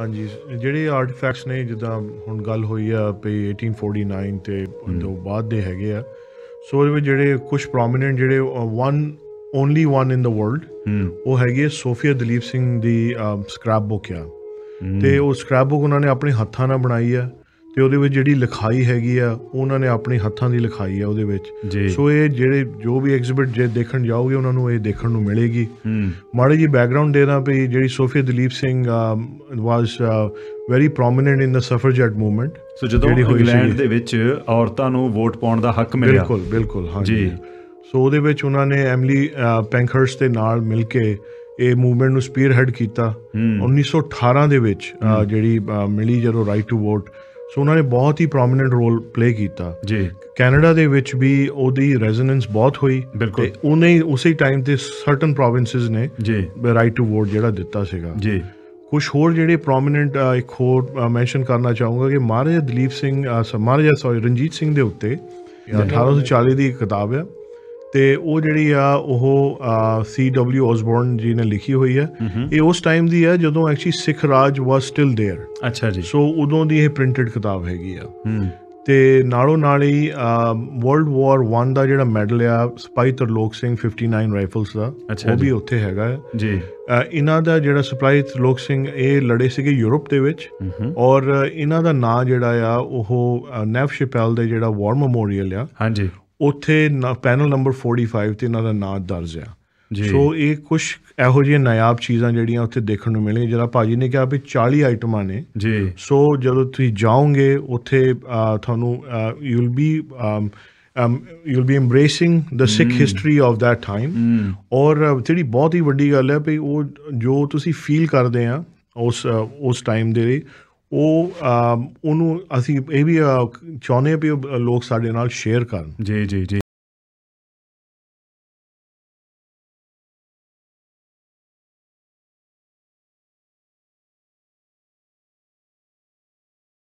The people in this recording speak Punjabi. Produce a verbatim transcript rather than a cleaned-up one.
ਹਾਂਜੀ ਜਿਹੜੇ ਆਰਟੀਫੈਕਟਸ ਨੇ ਜਿੱਦਾਂ ਹੁਣ ਗੱਲ ਹੋਈ ਆ ਪਈ eighteen forty-nine ਤੇ ਤੋਂ ਬਾਅਦ ਦੇ ਹੈਗੇ ਆ ਸੋ ਉਹਦੇ ਵਿੱਚ ਜਿਹੜੇ ਕੁਝ ਪ੍ਰੋਮੀਨੈਂਟ ਜਿਹੜੇ one only one in the world ਉਹ ਹੈਗੀ ਆ ਸੋਫੀਆ ਦਲੀਪ ਸਿੰਘ ਦੀ ਸਕ੍ਰੈਪ ਬੁੱਕ ਆ ਅਤੇ ਉਹ ਸਕ੍ਰੈਪ ਬੁੱਕ ਉਹਨਾਂ ਨੇ ਆਪਣੇ ਹੱਥਾਂ ਨਾਲ ਬਣਾਈ ਆ ਅਤੇ ਉਹਦੇ ਵਿੱਚ ਜਿਹੜੀ ਲਿਖਾਈ ਹੈਗੀ ਆ ਉਹਨਾਂ ਨੇ ਆਪਣੇ ਹੱਥਾਂ ਦੀ ਲਿਖਾਈ ਆ ਉਹਦੇ ਵਿੱਚ ਸੋ ਇਹ ਜਿਹੜੇ ਜੋ ਵੀ ਐਗਜ਼ੀਬਿਟ ਜੇ ਦੇਖਣ ਜਾਓਗੇ ਉਹਨਾਂ ਨੂੰ ਇਹ ਦੇਖਣ ਨੂੰ ਮਿਲੇਗੀ ਮਾੜੀ ਜਿਹੀ ਬੈਕਗਰਾਊਂਡ ਦੇਣਾ ਵੀ ਜਿਹੜੀ Sophia Duleep Singh was very prominent in the suffragette movement so ਜਦੋਂ ਇੰਗਲੈਂਡ ਦੇ ਵਿੱਚ ਔਰਤਾਂ ਨੂੰ ਵੋਟ ਪਾਉਣ ਦਾ ਹੱਕ ਮਿਲਿਆ ਬਿਲਕੁਲ ਬਿਲਕੁਲ ਹਾਂਜੀ ਸੋ ਉਹਦੇ ਵਿੱਚ ਉਹਨਾਂ ਨੇ ਐਮਲੀ ਪੈਂਕਹਰਸਟ ਦੇ ਨਾਲ ਮਿਲ ਕੇ ਇਹ ਮੂਵਮੈਂਟ ਨੂੰ ਸਪੀਅਰ ਹੈਡ ਕੀਤਾ ਉੱਨੀ ਸੌ ਅਠਾਰਾਂ ਦੇ ਵਿੱਚ ਜਿਹੜੀ ਮਿਲੀ ਜਦੋਂ ਰਾਈਟ ਟੂ ਵੋਟ ਸੋ ਉਹਨਾਂ ਨੇ ਬਹੁਤ ਹੀ ਪ੍ਰੋਮੀਨੈਂਟ ਰੋਲ ਪਲੇਅ ਕੀਤਾ ਜੀ ਕੈਨੇਡਾ ਦੇ ਵਿੱਚ ਵੀ ਉਹਦੀ ਰੈਜ਼ੋਨੈਂਸ ਬਹੁਤ ਹੋਈ ਬਿਲਕੁਲ ਉਹਨੇ ਉਸੇ ਟਾਈਮ 'ਤੇ ਸਰਟਨ ਪ੍ਰੋਵਿੰਸਿਸ ਨੇ ਜੀ ਰਾਈਟ ਟੂ ਵੋਟ ਜਿਹੜਾ ਦਿੱਤਾ ਸੀਗਾ ਜੀ ਕੁਛ ਹੋਰ ਜਿਹੜੇ ਪ੍ਰੋਮੀਨੈਂਟ ਇੱਕ ਹੋਰ ਮੈਂਸ਼ਨ ਕਰਨਾ ਚਾਹੂੰਗਾ ਕਿ ਮਹਾਰਾਜਾ ਦਲੀਪ ਸਿੰਘ ਮਹਾਰਾਜਾ ਸੋਰੀ ਰਣਜੀਤ ਸਿੰਘ ਦੇ ਉੱਤੇ ਅਠਾਰਾਂ ਸੌ ਚਾਲੀ ਦੀ ਕਿਤਾਬ ਆ ਅਤੇ ਉਹ ਜਿਹੜੀ ਆ ਉਹ ਸੀ ਡਬਲਿਊ ਓਸਬੋਰਨ ਜੀ ਨੇ ਲਿਖੀ ਹੋਈ ਆ ਇਹ ਉਸ ਟਾਈਮ ਦੀ ਆ ਜਦੋਂ actually Sikh Raj was still there ਅੱਛਾ ਜੀ ਸੋ ਉਦੋਂ ਦੀ ਇਹ ਪ੍ਰਿੰਟਡ ਕਿਤਾਬ ਹੈਗੀ ਆ ਅਤੇ ਨਾਲੋਂ ਨਾਲ ਹੀ ਵਰਲਡ ਵਾਰ ਵਨ ਦਾ ਜਿਹੜਾ ਮੈਡਲ ਆ ਸਿਪਾਹੀ Tarlok Singh fifty nine rifles ਦਾ ਉਹ ਵੀ ਉੱਥੇ ਹੈਗਾ ਆ ਜੀ ਇਹਨਾਂ ਦਾ ਜਿਹੜਾ ਸਿਪਾਹੀ ਤਰਲੋਕ ਸਿੰਘ ਇਹ ਲੜੇ ਸੀਗੇ ਯੂਰਪ ਦੇ ਵਿੱਚ ਔਰ ਇਹਨਾਂ ਦਾ ਨਾਂ ਜਿਹੜਾ ਆ ਉਹ ਨੈਵ ਸ਼ਪੈਲ ਦੇ ਜਿਹੜਾ ਵਾਰ ਮੈਮੋਰੀਅਲ ਆ ਹਾਂਜੀ ਉੱਥੇ ਨਾ ਪੈਨਲ ਨੰਬਰ ਫੋਰਟੀ ਫਾਈਵ 'ਤੇ ਇਹਨਾਂ ਦਾ ਨਾਂ ਦਰਜ ਆ ਸੋ ਇਹ ਕੁਛ ਇਹੋ ਜਿਹੀਆਂ ਨਾਯਾਬ ਚੀਜ਼ਾਂ ਜਿਹੜੀਆਂ ਉੱਥੇ ਦੇਖਣ ਨੂੰ ਮਿਲਣਗੀਆਂ ਜਿਹੜਾ ਭਾਅ ਜੀ ਨੇ ਕਿਹਾ ਵੀ ਚਾਲੀ ਆਈਟਮਾਂ ਨੇ ਜੀ ਸੋ ਜਦੋਂ ਤੁਸੀਂ ਜਾਓਗੇ ਉੱਥੇ ਤੁਹਾਨੂੰ you will be you will be embracing the Sikh history of that time ਔਰ ਜਿਹੜੀ ਬਹੁਤ ਹੀ ਵੱਡੀ ਗੱਲ ਹੈ ਵੀ ਉਹ ਜੋ ਤੁਸੀਂ ਫੀਲ ਕਰਦੇ ਆ ਉਸ ਉਸ ਟਾਈਮ ਦੇ ਲਈ ਉਹ ਉਹਨੂੰ ਅਸੀਂ ਇਹ ਵੀ ਚਾਹੁੰਦੇ ਹਾਂ ਵੀ ਲੋਕ ਸਾਡੇ ਨਾਲ ਸ਼ੇਅਰ ਕਰਨ ਜੀ ਜੀ ਜੀ